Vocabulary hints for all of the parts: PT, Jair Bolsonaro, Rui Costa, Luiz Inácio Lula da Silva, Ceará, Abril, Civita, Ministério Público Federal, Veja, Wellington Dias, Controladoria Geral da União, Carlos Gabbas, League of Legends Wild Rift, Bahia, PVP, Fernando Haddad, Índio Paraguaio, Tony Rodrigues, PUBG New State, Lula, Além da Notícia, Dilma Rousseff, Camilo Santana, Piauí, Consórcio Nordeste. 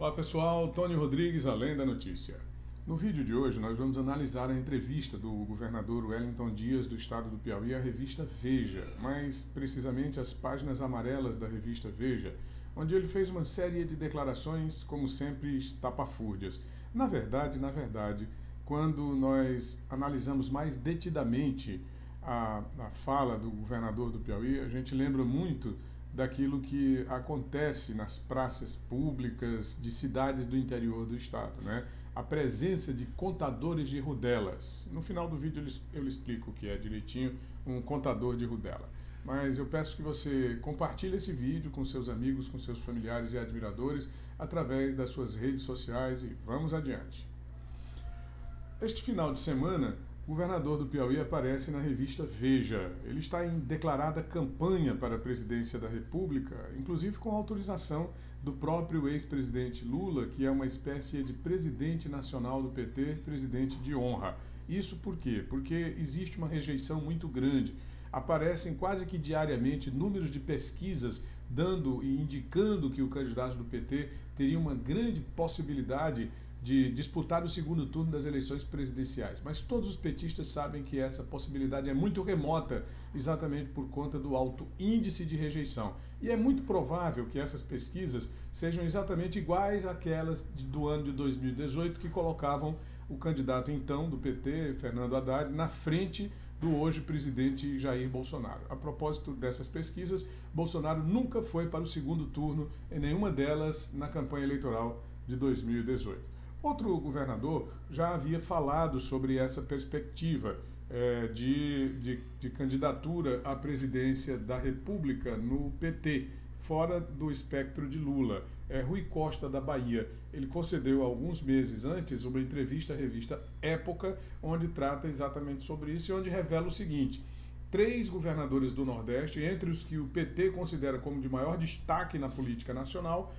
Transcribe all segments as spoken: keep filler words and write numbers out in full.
Olá pessoal, Tony Rodrigues, Além da Notícia. No vídeo de hoje nós vamos analisar a entrevista do governador Wellington Dias do estado do Piauí à revista Veja, mais precisamente as páginas amarelas da revista Veja, onde ele fez uma série de declarações, como sempre, tapafúrdias. Na verdade, na verdade, quando nós analisamos mais detidamente a, a fala do governador do Piauí, a gente lembra muito daquilo que acontece nas praças públicas de cidades do interior do estado, né? A presença de contadores de rudelas. No final do vídeo eu lhe explico o que é direitinho um contador de rudela. Mas eu peço que você compartilhe esse vídeo com seus amigos, com seus familiares e admiradores através das suas redes sociais e vamos adiante. Este final de semana, o governador do Piauí aparece na revista Veja. Ele está em declarada campanha para a presidência da República, inclusive com autorização do próprio ex-presidente Lula, que é uma espécie de presidente nacional do P T, presidente de honra. Isso por quê? Porque existe uma rejeição muito grande. Aparecem quase que diariamente números de pesquisas dando e indicando que o candidato do P T teria uma grande possibilidade de disputar o segundo turno das eleições presidenciais. Mas todos os petistas sabem que essa possibilidade é muito remota, exatamente por conta do alto índice de rejeição. E é muito provável que essas pesquisas sejam exatamente iguais àquelas do ano de dois mil e dezoito, que colocavam o candidato então do P T, Fernando Haddad, na frente do hoje presidente Jair Bolsonaro. A propósito dessas pesquisas, Bolsonaro nunca foi para o segundo turno em nenhuma delas na campanha eleitoral de dois mil e dezoito. Outro governador já havia falado sobre essa perspectiva é, de, de, de candidatura à presidência da República no P T, fora do espectro de Lula. É Rui Costa, da Bahia. Ele concedeu alguns meses antes uma entrevista à revista Época, onde trata exatamente sobre isso e onde revela o seguinte: três governadores do Nordeste, entre os que o P T considera como de maior destaque na política nacional,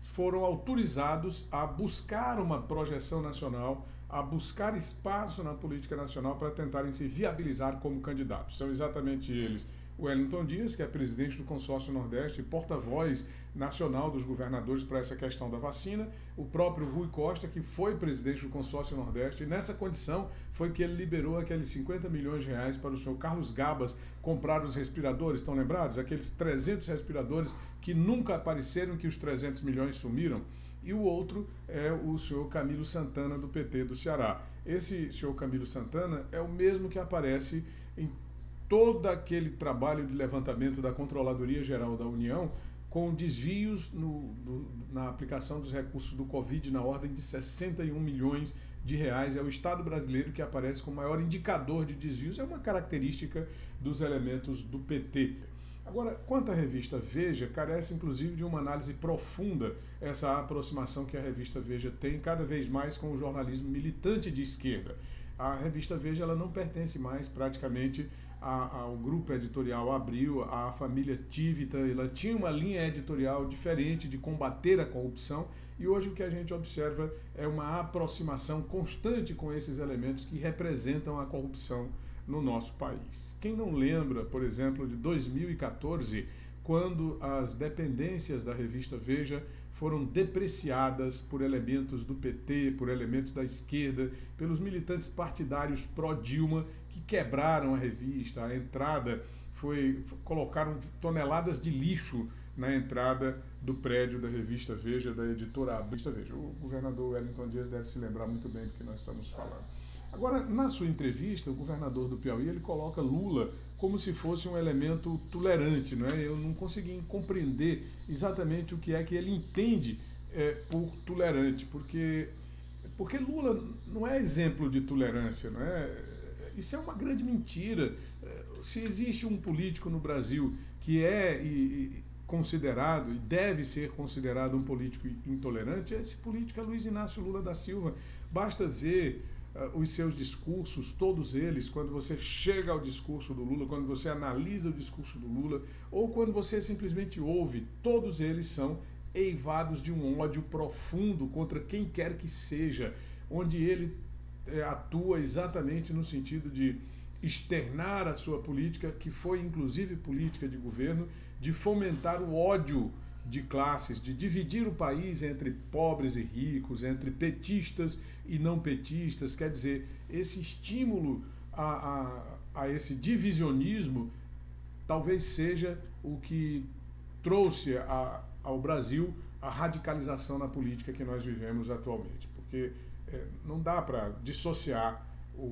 foram autorizados a buscar uma projeção nacional, a buscar espaço na política nacional para tentarem se viabilizar como candidatos. São exatamente eles: o Wellington Dias, que é presidente do Consórcio Nordeste e porta-voz nacional dos governadores para essa questão da vacina, o próprio Rui Costa, que foi presidente do Consórcio Nordeste, e nessa condição foi que ele liberou aqueles cinquenta milhões de reais para o senhor Carlos Gabbas comprar os respiradores, estão lembrados? Aqueles trezentos respiradores que nunca apareceram, que os trezentos milhões sumiram. E o outro é o senhor Camilo Santana, do P T do Ceará. Esse senhor Camilo Santana é o mesmo que aparece em todo aquele trabalho de levantamento da Controladoria Geral da União, com desvios no, do, na aplicação dos recursos do Covid na ordem de sessenta e um milhões de reais. É o Estado brasileiro que aparece como maior indicador de desvios, é uma característica dos elementos do P T. Agora, quanto à revista Veja, carece inclusive de uma análise profunda essa aproximação que a revista Veja tem cada vez mais com o jornalismo militante de esquerda. A revista Veja ela não pertence mais praticamente ao grupo editorial Abril, à família Civita. Ela tinha uma linha editorial diferente de combater a corrupção e hoje o que a gente observa é uma aproximação constante com esses elementos que representam a corrupção no nosso país. Quem não lembra, por exemplo, de dois mil e quatorze, quando as dependências da revista Veja foram depreciadas por elementos do P T, por elementos da esquerda, pelos militantes partidários pró-Dilma, que quebraram a revista. A entrada foi... colocaram toneladas de lixo na entrada do prédio da revista Veja, da editora Abril. O governador Wellington Dias deve se lembrar muito bem do que nós estamos falando. Agora, na sua entrevista, o governador do Piauí ele coloca Lula como se fosse um elemento tolerante, não é? Eu não consegui compreender exatamente o que é que ele entende é, por tolerante, porque, porque Lula não é exemplo de tolerância, não é? Isso é uma grande mentira. Se existe um político no Brasil que é e, e considerado e deve ser considerado um político intolerante, esse político é Luiz Inácio Lula da Silva. Basta ver os seus discursos, todos eles, quando você chega ao discurso do Lula, quando você analisa o discurso do Lula, ou quando você simplesmente ouve, todos eles são eivados de um ódio profundo contra quem quer que seja, onde ele é, atua exatamente no sentido de externar a sua política, que foi inclusive política de governo, de fomentar o ódio de classes, de dividir o país entre pobres e ricos, entre petistas e não petistas. Quer dizer, esse estímulo a, a, a esse divisionismo talvez seja o que trouxe a, ao Brasil a radicalização na política que nós vivemos atualmente. Porque é, não dá para dissociar o,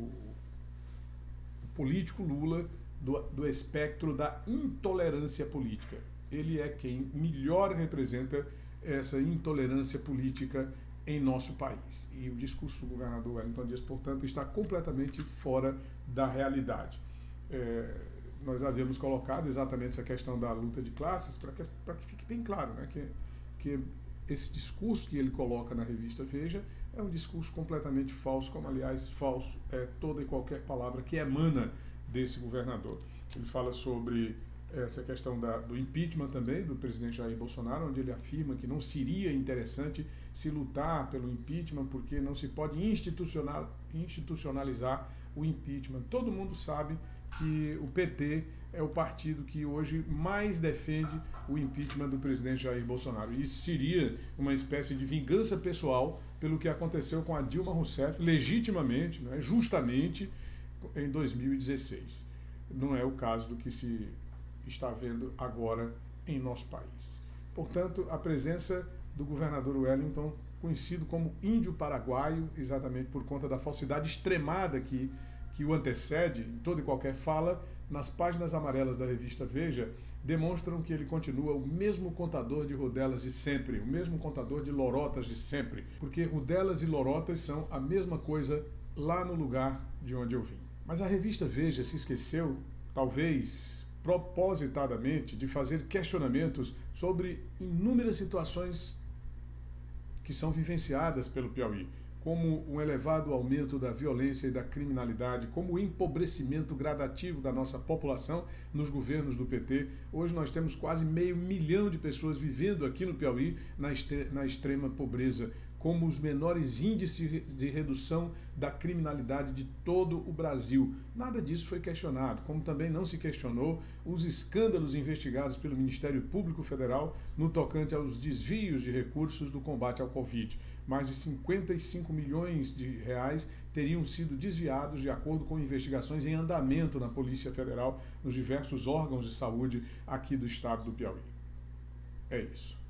o político Lula do, do espectro da intolerância política. Ele é quem melhor representa essa intolerância política em nosso país. E o discurso do governador Wellington Dias, portanto, está completamente fora da realidade. É, nós havíamos colocado exatamente essa questão da luta de classes para que, para que fique bem claro, né, que, que esse discurso que ele coloca na revista Veja é um discurso completamente falso, como, aliás, falso é toda e qualquer palavra que emana desse governador. Ele fala sobre essa questão da, do impeachment também do presidente Jair Bolsonaro, onde ele afirma que não seria interessante se lutar pelo impeachment porque não se pode institucional, institucionalizar o impeachment. Todo mundo sabe que o P T é o partido que hoje mais defende o impeachment do presidente Jair Bolsonaro. Isso seria uma espécie de vingança pessoal pelo que aconteceu com a Dilma Rousseff, legitimamente, né, justamente em dois mil e dezesseis. Não é o caso do que se está vendo agora em nosso país. Portanto, a presença do governador Wellington, conhecido como Índio Paraguaio, exatamente por conta da falsidade extremada que, que o antecede, em toda e qualquer fala, nas páginas amarelas da revista Veja, demonstram que ele continua o mesmo contador de rodelas de sempre, o mesmo contador de lorotas de sempre, porque rodelas e lorotas são a mesma coisa lá no lugar de onde eu vim. Mas a revista Veja se esqueceu, talvez propositadamente, de fazer questionamentos sobre inúmeras situações que são vivenciadas pelo Piauí, como um elevado aumento da violência e da criminalidade, como o empobrecimento gradativo da nossa população nos governos do P T. Hoje nós temos quase meio milhão de pessoas vivendo aqui no Piauí na, na extrema pobreza, como os menores índices de redução da criminalidade de todo o Brasil. Nada disso foi questionado, como também não se questionou os escândalos investigados pelo Ministério Público Federal no tocante aos desvios de recursos do combate ao Covid. Mais de cinquenta e cinco milhões de reais teriam sido desviados de acordo com investigações em andamento na Polícia Federal, nos diversos órgãos de saúde aqui do estado do Piauí. É isso.